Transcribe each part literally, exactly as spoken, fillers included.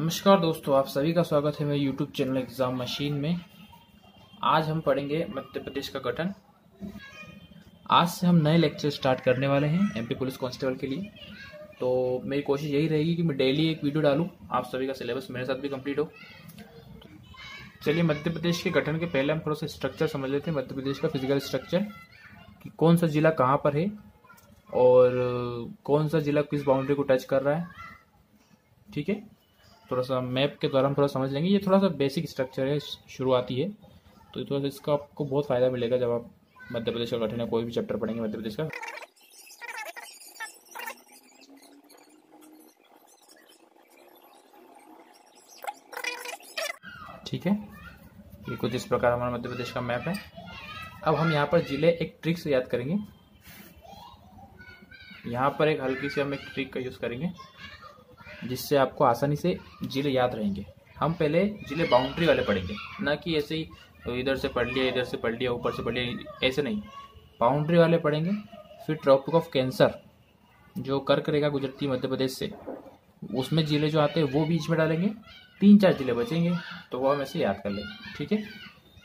नमस्कार दोस्तों, आप सभी का स्वागत है मेरे यूट्यूब चैनल एग्ज़ाम मशीन में। आज हम पढ़ेंगे मध्य प्रदेश का गठन। आज से हम नए लेक्चर स्टार्ट करने वाले हैं एमपी पुलिस कांस्टेबल के लिए। तो मेरी कोशिश यही रहेगी कि मैं डेली एक वीडियो डालूं, आप सभी का सिलेबस मेरे साथ भी कंप्लीट हो। चलिए, मध्य प्रदेश के गठन के पहले हम थोड़ा सा स्ट्रक्चर समझ लेते हैं। मध्य प्रदेश का फिजिकल स्ट्रक्चर कि कौन सा ज़िला कहाँ पर है और कौन सा ज़िला किस बाउंड्री को टच कर रहा है, ठीक है। थोड़ा सा मैप के द्वारा हम थोड़ा समझ लेंगे। ये थोड़ा सा बेसिक स्ट्रक्चर है, शुरुआती है, तो थोड़ा सा इसका आपको बहुत फ़ायदा मिलेगा जब आप मध्य प्रदेश का गठन या कोई भी चैप्टर पढ़ेंगे मध्य प्रदेश का। ठीक है, ये कुछ इस प्रकार हमारा मध्य प्रदेश का मैप है। अब हम यहाँ पर जिले एक ट्रिक से याद करेंगे। यहाँ पर एक हल्की सी हम एक ट्रिक का यूज़ करेंगे जिससे आपको आसानी से जिले याद रहेंगे। हम पहले जिले बाउंड्री वाले पढ़ेंगे, ना कि ऐसे ही इधर से पढ़ लिया, इधर से पढ़ लिया, ऊपर से पढ़ लिया, ऐसे नहीं, बाउंड्री वाले पढ़ेंगे। फिर ट्रॉपिक ऑफ कैंसर जो कर्क रेखा गुजरती है मध्य प्रदेश से, उसमें जिले जो आते हैं वो बीच में डालेंगे। तीन चार जिले बचेंगे तो वो हम ऐसे याद कर लेंगे, ठीक है।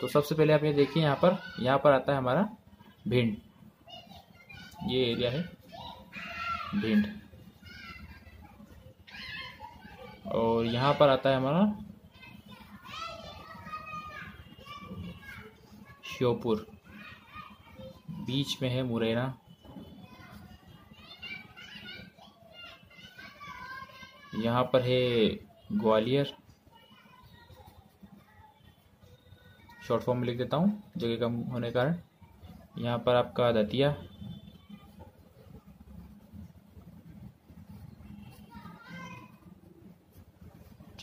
तो सबसे पहले आप ये देखिए, यहाँ पर यहाँ पर आता है हमारा भिंड। ये एरिया है भिंड, और यहाँ पर आता है हमारा श्योपुर, बीच में है मुरैना। यहाँ पर है ग्वालियर, शॉर्ट फॉर्म में लिख देता हूँ जगह कम होने के कारण। यहाँ पर आपका दतिया,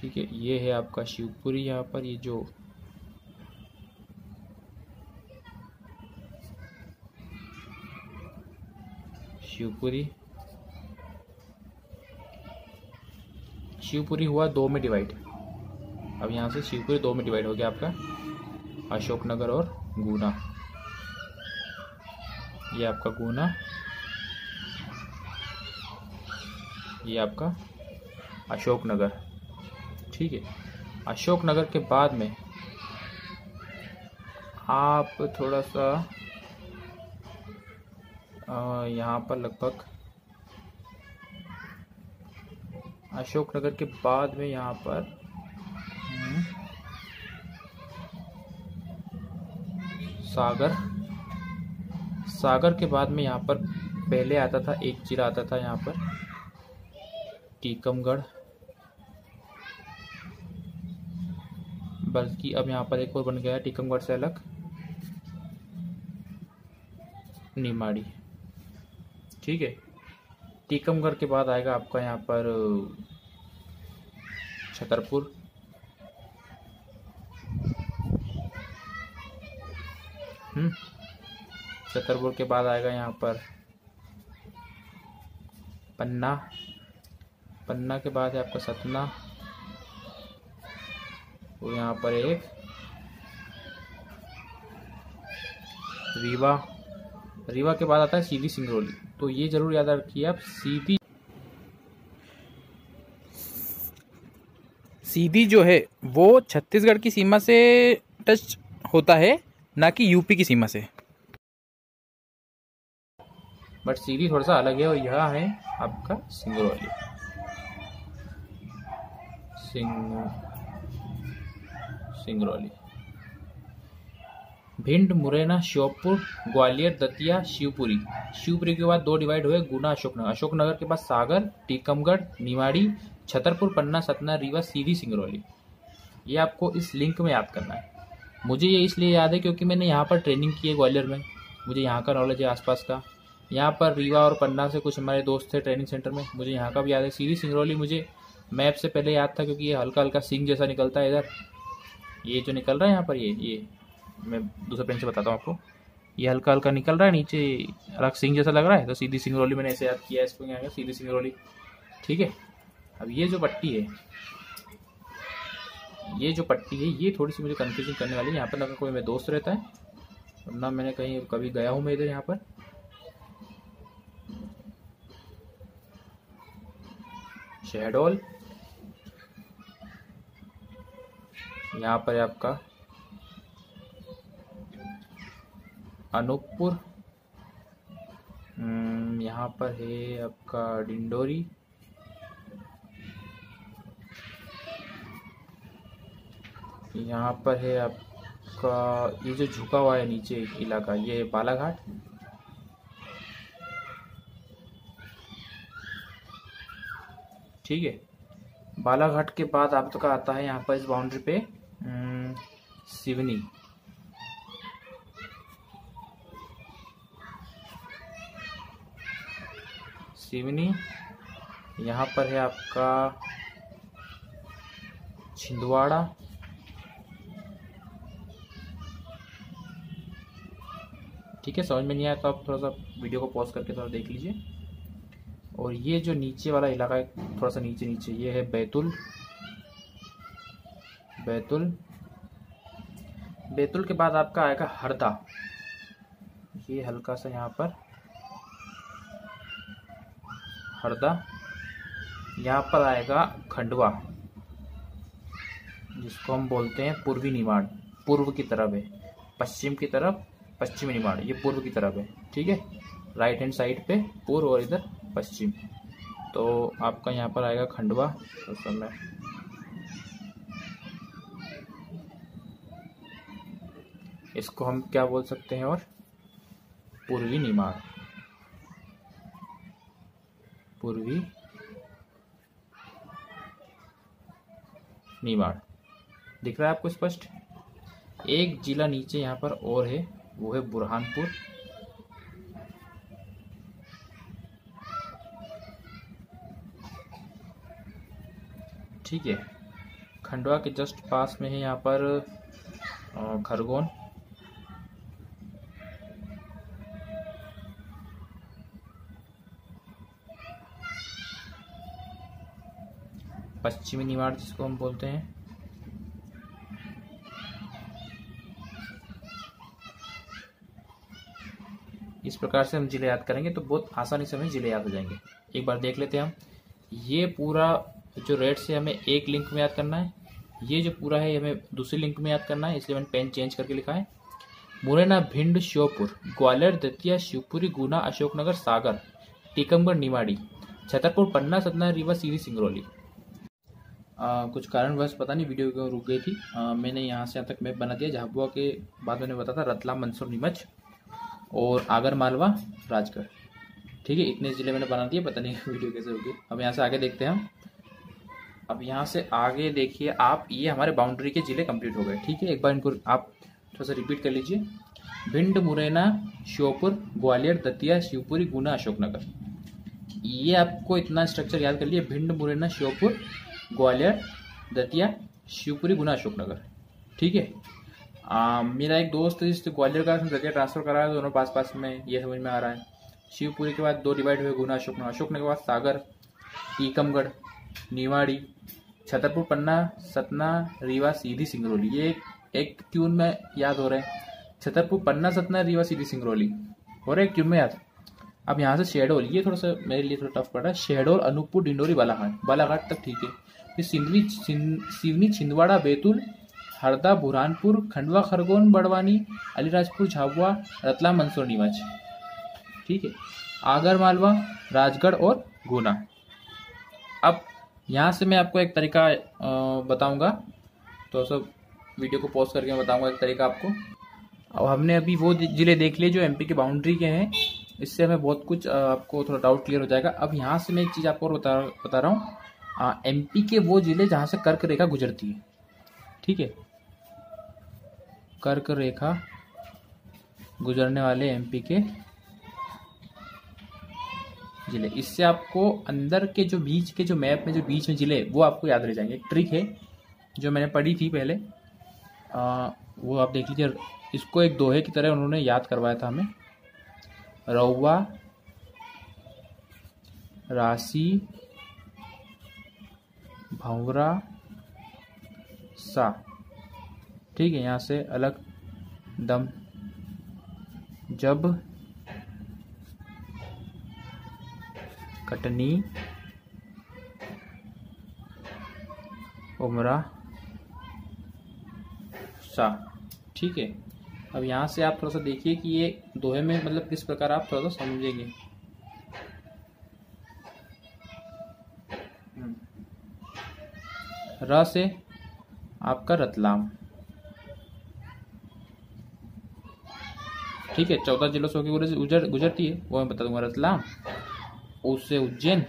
ठीक है। ये है आपका शिवपुरी, यहाँ पर ये जो शिवपुरी शिवपुरी हुआ दो में डिवाइड। अब यहाँ से शिवपुरी दो में डिवाइड हो गया आपका अशोकनगर और गुना। ये आपका गुना, ये आपका अशोकनगर, ठीक है। अशोकनगर के बाद में आप थोड़ा सा आ, यहाँ पर लगभग अशोकनगर के बाद में यहाँ पर सागर, सागर के बाद में यहाँ पर पहले आता था एक जिला आता था यहाँ पर टीकमगढ़, बल्कि अब यहाँ पर एक और बन गया है टीकमगढ़ से अलग निमाड़ी, ठीक है। टीकमगढ़ के बाद आएगा आपका यहाँ पर छतरपुर, हम्म छतरपुर के बाद आएगा यहाँ पर पन्ना, पन्ना के बाद है आपका सतना, और यहाँ पर एक रीवा, रीवा के बाद आता है सीधी सिंगरौली। तो ये जरूर याद रखिए आप, सीधी सीधी जो है वो छत्तीसगढ़ की सीमा से टच होता है, ना कि यूपी की सीमा से, बट सीधी थोड़ा सा अलग है। और यह है आपका सिंगरौली, सिंग सिंगरौली। भिंड, मुरैना, श्योपुर, ग्वालियर, दतिया, शिवपुरी। शिवपुरी के बाद दो डिवाइड हुए, गुना, अशोकनगर। अशोकनगर के बाद सागर, टीकमगढ़, निमाड़ी, छतरपुर, पन्ना, सतना, रीवा, सीधी, सिंगरौली। ये आपको इस लिंक में याद करना है। मुझे ये इसलिए याद है क्योंकि मैंने यहाँ पर ट्रेनिंग की है ग्वालियर में, मुझे यहाँ का नॉलेज है आसपास का। यहाँ पर रीवा और पन्ना से कुछ हमारे दोस्त थे ट्रेनिंग सेंटर में, मुझे यहाँ का भी याद है। सीधी सिंगरौली मुझे मैप से पहले याद था क्योंकि ये हल्का हल्का सिंग जैसा निकलता है इधर, ये जो निकल रहा है यहाँ पर, ये ये मैं दूसरा पेन से बताता हूँ आपको, ये हल्का हल्का निकल रहा है नीचे, अलग सिंह जैसा लग रहा है। तो सीधी सिंगरौली मैंने ऐसे याद किया है, इसको यहाँ सीधी सिंगरौली, ठीक है। अब ये जो पट्टी है, ये जो पट्टी है ये थोड़ी सी मुझे कन्फ्यूजन करने वाली है। यहाँ पर लगा कोई मेरा दोस्त रहता है, वरना मैंने कहीं कभी गया हूँ मैं इधर यहाँ पर। शहडोल, यहाँ पर है आपका अनूपपुर, यहाँ पर है आपका डिंडोरी, यहाँ पर है आपका ये जो झुका हुआ है नीचे एक इलाका, ये बालाघाट। ठीक है, बालाघाट के बाद आपका आता है यहाँ पर इस बाउंड्री पे सिवनी। सिवनी यहाँ पर है आपका छिंदवाड़ा, ठीक है। समझ में नहीं आया तो आप थोड़ा सा वीडियो को पॉज करके थोड़ा देख लीजिए। और ये जो नीचे वाला इलाका है थोड़ा सा नीचे नीचे, ये है बैतूल। बैतूल बैतूल के बाद आपका आएगा हरदा, ये हल्का सा यहाँ पर हरदा। यहाँ पर आएगा खंडवा, जिसको हम बोलते हैं पूर्वी निमाड़, पूर्व की तरफ है, पश्चिम की तरफ पश्चिमी निमाड़, ये पूर्व की तरफ है, ठीक है। राइट हैंड साइड पे पूर्व और इधर पश्चिम, तो आपका यहाँ पर आएगा खंडवा। तो समय इसको हम क्या बोल सकते हैं, और पूर्वी निमाड़, पूर्वी निमाड़। दिख रहा है आपको स्पष्ट। एक जिला नीचे यहाँ पर और है, वो है बुरहानपुर। ठीक है, खंडवा के जस्ट पास में है यहाँ पर खरगोन। पश्चिमी निमाड़ जिसको हम बोलते हैं, इस प्रकार से हम जिले याद करेंगे तो बहुत आसानी से हमें जिले याद हो जाएंगे। एक बार देख लेते हैं हम। ये पूरा जो रेड से हमें एक लिंक में याद करना है, ये जो पूरा है हमें दूसरी लिंक में याद करना है, इसलिए मैंने पेन चेंज करके लिखा है। मुरैना, भिंड, श्योपुर, ग्वालियर, दतिया, शिवपुरी, गुना, अशोकनगर, सागर, टीकमगढ़, निमाड़ी, छतरपुर, पन्ना, सतना, रीवा, सीधी, सिंगरौली। आ, कुछ कारणवश पता नहीं वीडियो क्यों रुक गई थी। आ, मैंने यहाँ से यहाँ तक मैप बना दिया। झाबुआ के बाद मैंने बताया था रतलाम, मंदसौर, नीमच और आगर मालवा, राजगढ़। ठीक है, इतने ज़िले मैंने बना दिए, पता नहीं वीडियो कैसे होगी। अब यहाँ से आगे देखते हैं हम। अब यहाँ से आगे देखिए आप, ये हमारे बाउंड्री के ज़िले कंप्लीट हो गए। ठीक है, एक बार इनको आप थोड़ा सा रिपीट कर लीजिए। भिंड, मुरैना, श्योपुर, ग्वालियर, दतिया, शिवपुरी, गुना, अशोकनगर। ये आपको इतना स्ट्रक्चर याद कर लिए। भिंड, मुरैना, श्योपुर, ग्वालियर, दतिया, शिवपुरी, गुना, अशोकनगर। ठीक है, आ, मेरा एक दोस्त जिससे ग्वालियर का जगह ट्रांसफर करा है, दोनों पास पास में, ये समझ में आ रहा है। शिवपुरी के बाद दो डिवाइड हुए, गुना, अशोकनगर। अशोकनगर के बाद सागर, टीकमगढ़, निवाड़ी, छतरपुर, पन्ना, सतना, रीवा, सीधी, सिंगरौली। ये एक, एक ट्यून में याद हो रहे हैं। छतरपुर, पन्ना, सतना, रीवा, सीधी, सिंगरौली हो रहे एक ट्यून में याद। अब यहाँ से शहडोल, ये थोड़ा सा मेरे लिए थोड़ा टफ पड़ रहा है। शहडोल, अनूपपुर, डिंडोरी, बालाघाट, बालाघाट तक ठीक है। फिर सिंधवी, सिवनी, छिंदवाड़ा, बैतूल, हरदा, बुरहानपुर, खंडवा, खरगोन, बड़वानी, अलीराजपुर, झाबुआ, रतलाम, मंदसौर, नीमच। ठीक है, आगर मालवा, राजगढ़ और गुना। अब यहाँ से मैं आपको एक तरीका बताऊंगा, तो सब वीडियो को पॉज करके मैं बताऊंगा एक तरीका आपको। अब हमने अभी वो ज़िले देख लिए जो एमपी के बाउंड्री के हैं, इससे हमें बहुत कुछ आपको थोड़ा डाउट क्लियर हो जाएगा। अब यहाँ से मैं एक चीज़ आपको बता बता रहा हूँ, एमपी के वो ज़िले जहाँ से कर्क रेखा गुजरती है। ठीक है, कर्क रेखा गुजरने वाले एमपी के जिले, इससे आपको अंदर के जो बीच के जो मैप में जो बीच में जिले वो आपको याद रह जाएंगे। एक ट्रिक है जो मैंने पढ़ी थी पहले, आ, वो आप देख लीजिए। इसको एक दोहे की तरह उन्होंने याद करवाया था हमें। रौवा, राशि, भंवरा, सा। ठीक है, यहाँ से अलग, दम, जब, कटनी, उमरा, सा। ठीक है, अब यहाँ से आप थोड़ा सा देखिए कि ये दोहे में मतलब किस प्रकार आप थोड़ा सा समझेंगे। र से आपका रतलाम। ठीक है, चौदह जिलों से होकर गुजर गुजरती है, वो मैं बता दूंगा। रतलाम, उससे उज्जैन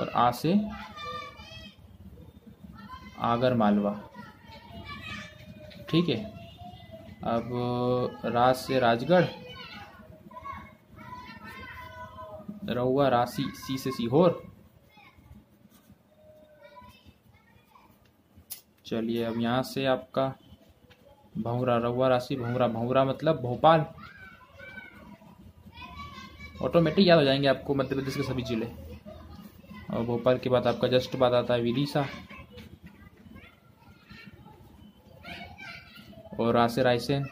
और आ से आगर मालवा। ठीक है, अब राज से राजगढ़, रहुआ रासी, सी से सीहोर। चलिए, अब यहाँ से आपका भौरा, रहुआ राशि भौरा, भौरा मतलब भोपाल। ऑटोमेटिक याद हो जाएंगे आपको मध्य प्रदेश के सभी जिले। और भोपाल के बाद आपका जस्ट बाद आता है विदिशा। और रा से रायसेन।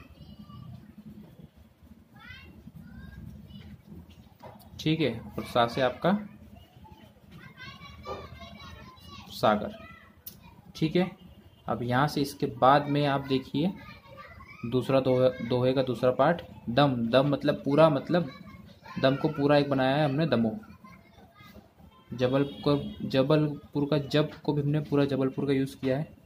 ठीक है, और सा से आपका सागर। ठीक है, अब यहाँ से इसके बाद में आप देखिए दूसरा दोहे, दोहे का दूसरा पार्ट दम। दम मतलब पूरा, मतलब दम को पूरा एक बनाया है हमने, दमो। जबल को, जबलपुर का जब को भी हमने पूरा जबलपुर का यूज़ किया है।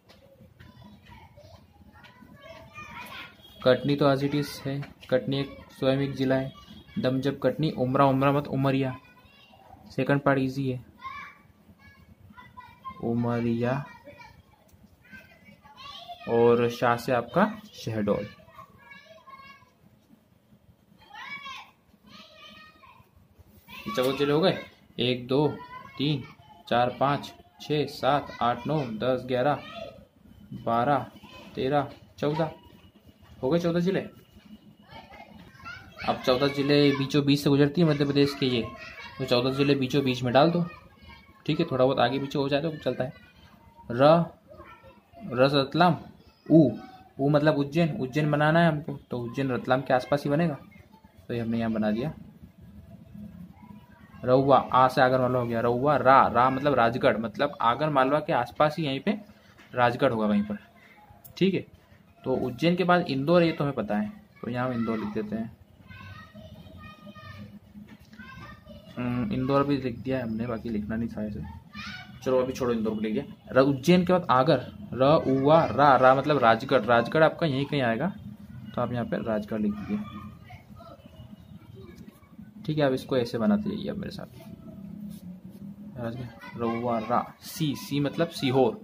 कटनी तो आज इट इज है, कटनी एक स्वयं एक जिला है। दम जब कटनी। उमरा, उमरा मत उमरिया, सेकंड पार्ट इजी है, उमरिया। और शाह से आपका शहडोल। चौदह जिले हो गए, एक दो तीन चार पाँच छः सात आठ नौ दस ग्यारह बारह तेरह चौदह हो गए। चौदह जिले। अब चौदह जिले बीचों बीच से गुजरती है मध्य प्रदेश के, ये तो चौदह जिले बीचों बीच में डाल दो। ठीक है, थोड़ा बहुत आगे पीछे हो जाए तो चलता है। र रस रतलाम। ऊ ऊ मतलब उज्जैन। उज्जैन बनाना है हमको, तो उज्जैन रतलाम के आसपास ही बनेगा, तो ये हमने यहाँ बना दिया। रहुआ, आ से आगर मालवा हो गया। रहुआ रा, रा मतलब राजगढ़, मतलब आगर मालवा के आसपास ही यहीं पे राजगढ़ होगा, वहीं पर। ठीक है, तो उज्जैन के बाद इंदौर, ये तो हमें पता है, तो यहाँ हम इंदौर लिख देते हैं। इंदौर भी लिख दिया है हमने, बाकी लिखना नहीं था इसे, चलो अभी छोड़ो, इंदौर को लिख दिया। उज्जैन के बाद आगर। र उवा रा, रा मतलब राजगढ़। राजगढ़ आपका यहीं कहीं आएगा, तो आप यहाँ पे राजगढ़ लिख दीजिए। ठीक है, आप इसको ऐसे बनाते जाइए आप मेरे साथ। राजगढ़, रउआ रा, सी सी मतलब सीहोर।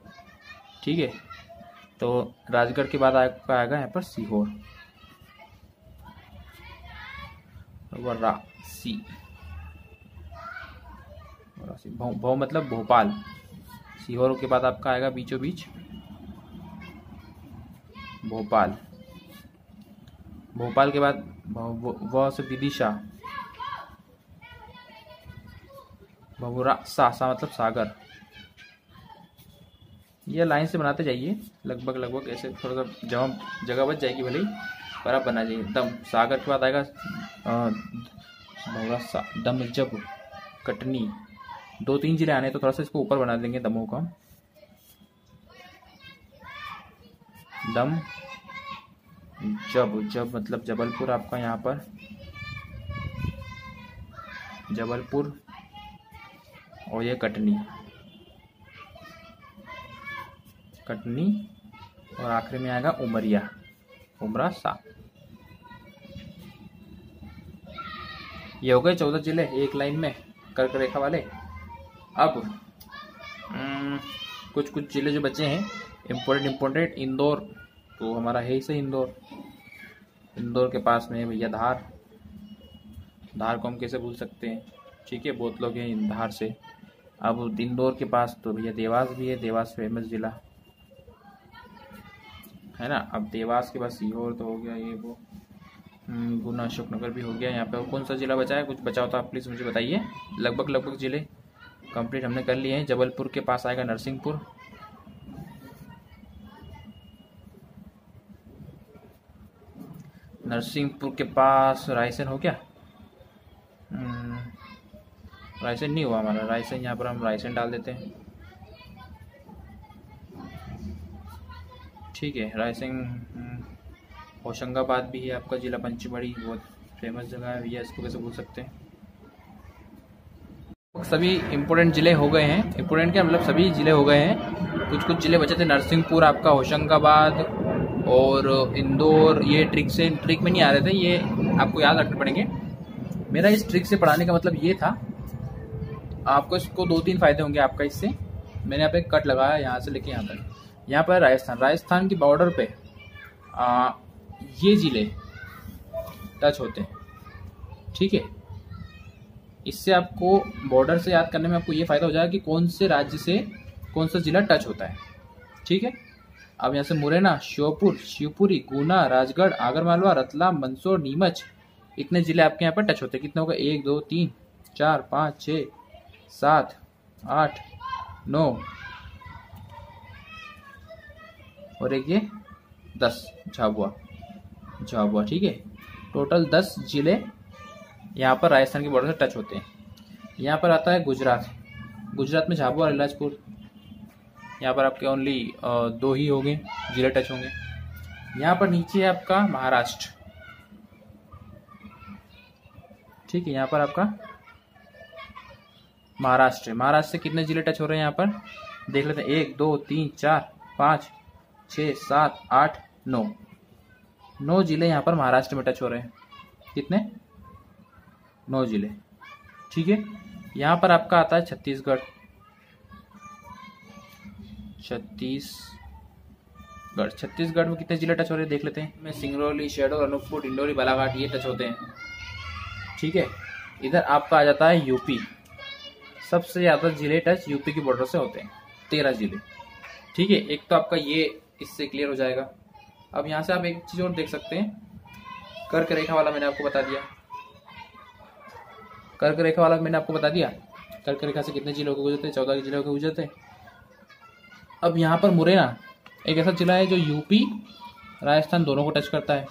ठीक है, तो राजगढ़ के बाद आपका आएगा यहाँ पर सीहोर। रा सी, भौ, भौ मतलब भोपाल। सीहोर के बाद आपका आएगा बीचों बीच भोपाल। भोपाल के बाद व से विदिशा। भवरा सा, सा मतलब सागर। ये लाइन से बनाते जाइए, लगभग लगभग ऐसे थोड़ा सा जगह जगह बच जाएगी भले ही, पर आप बना जाइए। दम, सागर के बाद आएगा सा, दम जब कटनी। दो तीन जिले आने तो थोड़ा सा इसको ऊपर बना देंगे दमों का। दम जब, जब मतलब जबलपुर आपका यहाँ पर, जबलपुर। और ये कटनी, कटनी। और आखिर में आएगा उमरिया, उमरा सा। ये हो गए चौदह जिले एक लाइन में, कर्क रेखा वाले। अब न, कुछ कुछ जिले जो बचे हैं इम्पोर्टेंट इम्पोर्टेंट। इंदौर तो हमारा है ही सही, इंदौर। इंदौर के पास में है भैया धार। धार को हम कैसे भूल सकते हैं। ठीक है, बहुत लोग हैं धार से। अब इंदौर के पास तो भैया देवास भी है, देवास फेमस जिला है ना। अब देवास के पास सीहोर तो हो गया, ये वो गुना अशोकनगर भी हो गया। यहाँ पे और कौन सा जिला बचा है, कुछ बचाओ तो आप प्लीज़ मुझे बताइए। लगभग लगभग जिले कंप्लीट हमने कर लिए हैं। जबलपुर के पास आएगा नरसिंहपुर। नरसिंहपुर के पास रायसेन हो गया, रायसेन नहीं हुआ हमारा। रायसेन यहाँ पर हम रायसेन डाल देते हैं। ठीक है। रायसेन, होशंगाबाद भी है आपका, जिला पंचमढ़ी बहुत फेमस जगह है भैया, इसको कैसे बोल सकते हैं। सभी इम्पोर्टेंट ज़िले हो गए हैं, इम्पोर्टेंट क्या मतलब सभी ज़िले हो गए हैं, कुछ कुछ ज़िले बचे थे। नरसिंहपुर आपका, होशंगाबाद और इंदौर, ये ट्रिक से ट्रिक में नहीं आ रहे थे, ये आपको याद रखने पड़ेंगे। मेरा इस ट्रिक से पढ़ाने का मतलब ये था, आपको इसको दो तीन फायदे होंगे आपका इससे। मैंने यहाँ पे कट लगाया यहाँ से लेके यहाँ तक, यहाँ पर राजस्थान, राजस्थान की बॉर्डर पे आ, ये ज़िले टच होते हैं, ठीक है। इससे आपको बॉर्डर से याद करने में आपको ये फ़ायदा हो जाएगा कि कौन से राज्य से कौन सा ज़िला टच होता है, ठीक है। अब यहाँ से मुरैना, श्योपुर, शिवपुरी, गुना, राजगढ़, आगर मालवा, रतलाम, मंदसौर, नीमच, इतने ज़िले आपके यहाँ पर टच होते हैं। कितने होगा, एक दो तीन चार पाँच छः सात आठ नौ और एक ये दस, झाबुआ झाबुआ ठीक है। टोटल दस ज़िले यहाँ पर राजस्थान के बॉर्डर से टच होते हैं। यहाँ पर आता है गुजरात, गुजरात में झाबुआ और अलीराजपुर, यहाँ पर आपके ओनली दो ही हो गए ज़िले टच होंगे। यहाँ पर नीचे है आपका महाराष्ट्र, ठीक है। यहाँ पर आपका महाराष्ट्र, महाराष्ट्र से कितने ज़िले टच हो रहे हैं यहाँ पर देख लेते हैं, एक दो तीन चार पाँच छः सात आठ नौ, नौ ज़िले यहाँ पर महाराष्ट्र में टच हो रहे हैं। कितने, नौ ज़िले, ठीक है। यहाँ पर आपका आता है छत्तीसगढ़, छत्तीसगढ़ छत्तीसगढ़ में कितने ज़िले टच हो रहे हैं देख लेते हैं, में सिंगरौली, शहडोल, अनूपपुर, इंदौरी, बालाघाट ये टच होते हैं, ठीक है। इधर आपका आ जाता है यूपी, सबसे ज़्यादा ज़िले टच यूपी के बॉर्डर से होते हैं, तेरह ज़िले, ठीक है। एक तो आपका ये इससे क्लियर हो जाएगा। अब यहाँ से आप एक चीज़ और देख सकते हैं, कर्क रेखा वाला मैंने आपको बता दिया, कर्क रेखा वाला मैंने आपको बता दिया कर्क रेखा से कितने जिलों के गुजरते, चौदह जिलों के गुजरते। अब यहाँ पर मुरैना एक ऐसा ज़िला है जो यूपी राजस्थान दोनों को टच करता है।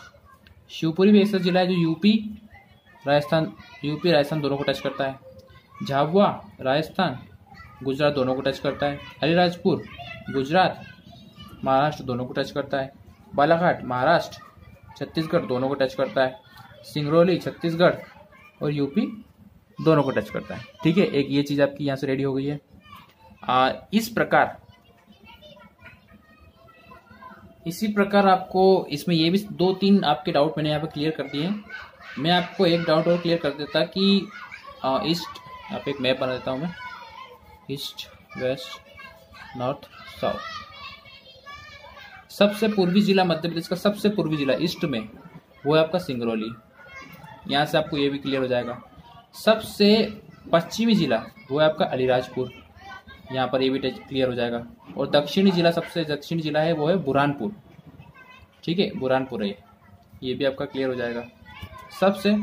शिवपुरी भी ऐसा ज़िला है जो यूपी राजस्थान यूपी राजस्थान दोनों को टच करता है। झाबुआ राजस्थान गुजरात दोनों को टच करता है। अलीराजपुर गुजरात महाराष्ट्र दोनों को टच करता है। बालाघाट महाराष्ट्र छत्तीसगढ़ दोनों को टच करता है। सिंगरौली छत्तीसगढ़ और यूपी दोनों को टच करता है, ठीक है। एक ये चीज़ आपकी यहाँ से रेडी हो गई है। आ, इस प्रकार इसी प्रकार आपको इसमें ये भी दो तीन आपके डाउट मैंने यहाँ पे क्लियर कर दिए हैं। मैं आपको एक डाउट और क्लियर कर देता कि आ, ईस्ट, आप एक मैप बना देता हूँ मैं, ईस्ट वेस्ट नॉर्थ साउथ। सबसे पूर्वी ज़िला, मध्य प्रदेश का सबसे पूर्वी ज़िला ईस्ट में वो है आपका सिंगरौली, यहाँ से आपको ये भी क्लियर हो जाएगा। सबसे पश्चिमी ज़िला वो है आपका अलीराजपुर, यहाँ पर ये भी क्लियर हो जाएगा। और दक्षिणी ज़िला, सबसे दक्षिणी ज़िला है वो है बुरहानपुर, ठीक है, बुरहानपुर है, ये भी आपका क्लियर हो जाएगा। सबसे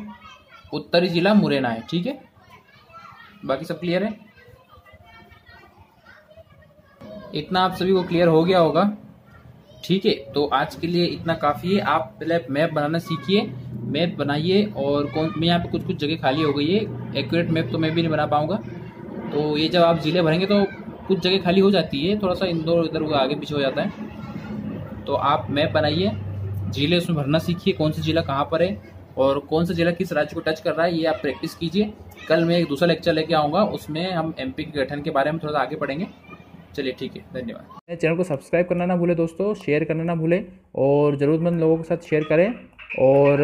उत्तरी ज़िला मुरैना है, ठीक है। बाकी सब क्लियर है, इतना आप सभी को क्लियर हो गया होगा, ठीक है। तो आज के लिए इतना काफ़ी है। आप पहले मैप बनाना सीखिए, मैप बनाइए। और कौन, मैं यहाँ पे कुछ कुछ जगह खाली हो गई है, एक्यूरेट मैप तो मैं भी नहीं बना पाऊँगा, तो ये जब आप ज़िले भरेंगे तो कुछ जगह खाली हो जाती है, थोड़ा सा इंदौर इधर उधर आगे पीछे हो जाता है। तो आप मैप बनाइए, ज़िले उसमें भरना सीखिए, कौन सा ज़िला कहाँ पर है और कौन सा ज़िला किस राज्य को टच कर रहा है, ये आप प्रैक्टिस कीजिए। कल मैं एक दूसरा लेक्चर लेके आऊँगा, उसमें हम एमपी के गठन के बारे में थोड़ा सा आगे पढ़ेंगे। चलिए ठीक है, धन्यवाद। मेरे चैनल को सब्सक्राइब करना ना भूले दोस्तों, शेयर करना ना भूले और ज़रूरतमंद लोगों के साथ शेयर करें और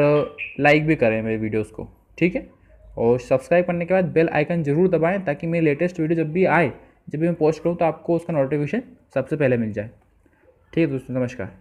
लाइक भी करें मेरे वीडियोस को, ठीक है। और सब्सक्राइब करने के बाद बेल आइकन ज़रूर दबाएं ताकि मेरी लेटेस्ट वीडियो जब भी आए, जब भी मैं पोस्ट करूँ तो आपको उसका नोटिफिकेशन सबसे पहले मिल जाए, ठीक है दोस्तों। नमस्कार।